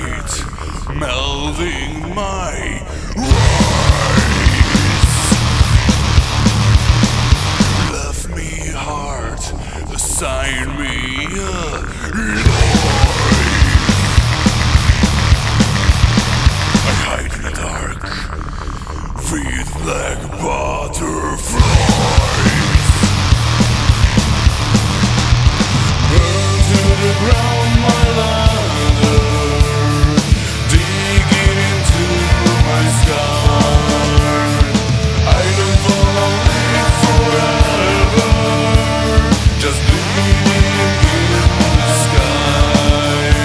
blades, melding my rise. Love me hard, assign me a life. I hide in the dark, feed like butterflies. Burn to the ground, my ladder, digging into my scar. I don't follow it forever, just leaving in the sky.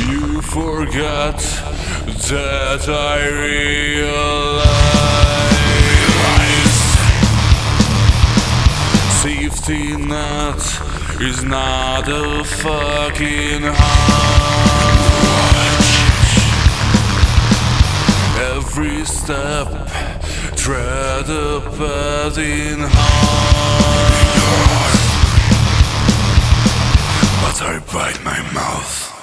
You forgot that I realize safety net is not a fucking hunch. Every step tread a path in heart, but I bite my mouth.